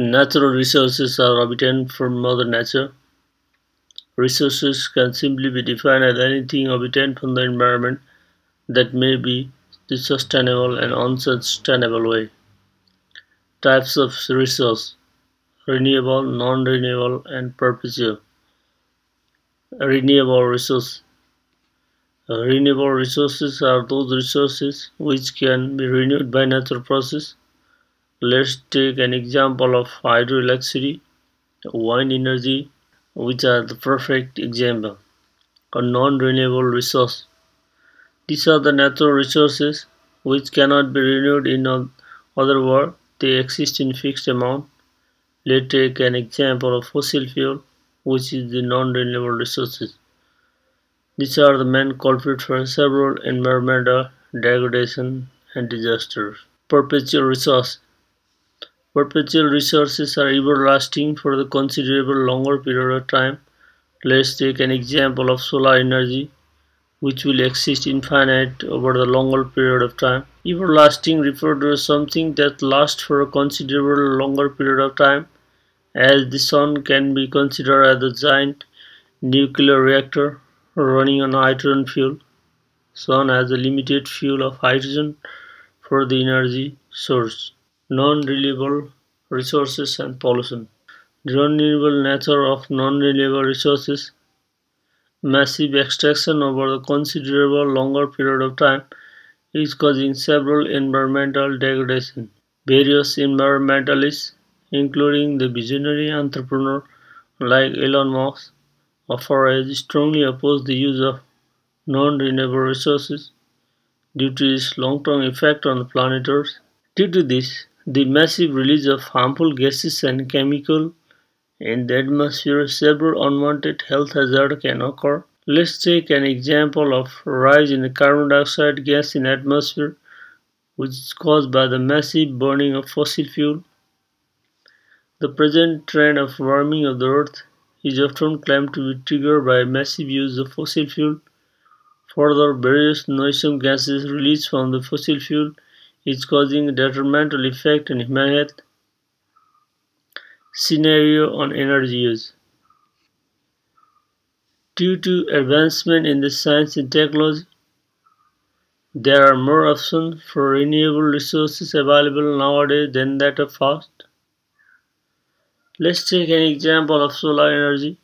Natural resources are obtained from Mother Nature. Resources can simply be defined as anything obtained from the environment that may be the sustainable and unsustainable way. Types of resource: renewable, non-renewable, and perpetual. Renewable resource. Renewable resources are those resources which can be renewed by natural process. Let's take an example of hydroelectricity, wind energy, which are the perfect example. A non-renewable resource. These are the natural resources which cannot be renewed. In other words, they exist in fixed amount. Let's take an example of fossil fuel, which is the non-renewable resources. These are the main culprit for several environmental degradation and disasters. Perpetual resource. Perpetual resources are everlasting for the considerable longer period of time. Let's take an example of solar energy, which will exist infinite over the longer period of time. Everlasting refers to something that lasts for a considerable longer period of time, as the sun can be considered as a giant nuclear reactor running on hydrogen fuel. Sun has a limited fuel of hydrogen for the energy source. Non-renewable resources and pollution. The non-renewable nature of non-renewable resources. Massive extraction over a considerable longer period of time is causing several environmental degradation. Various environmentalists, including the visionary entrepreneur like Elon Musk, strongly oppose the use of non-renewable resources due to its long-term effect on the planet Earth. Due to this, the massive release of harmful gases and chemicals in the atmosphere, several unwanted health hazards can occur. Let's take an example of rise in the carbon dioxide gas in the atmosphere, which is caused by the massive burning of fossil fuel. The present trend of warming of the Earth is often claimed to be triggered by massive use of fossil fuel. Further, various noisome gases released from the fossil fuel is causing a detrimental effect on human health. Scenario on energy use. Due to advancement in the science and technology, there are more options for renewable resources available nowadays than that of past. Let's take an example of solar energy.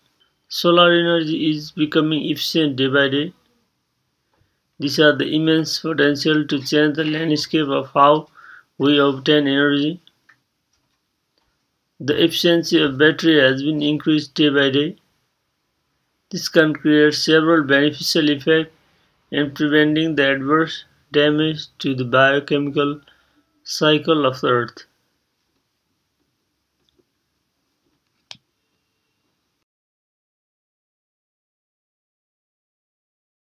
Solar energy is becoming efficient day by day. These are the immense potential to change the landscape of how we obtain energy. The efficiency of battery has been increased day by day. This can create several beneficial effects in preventing the adverse damage to the biochemical cycle of the Earth.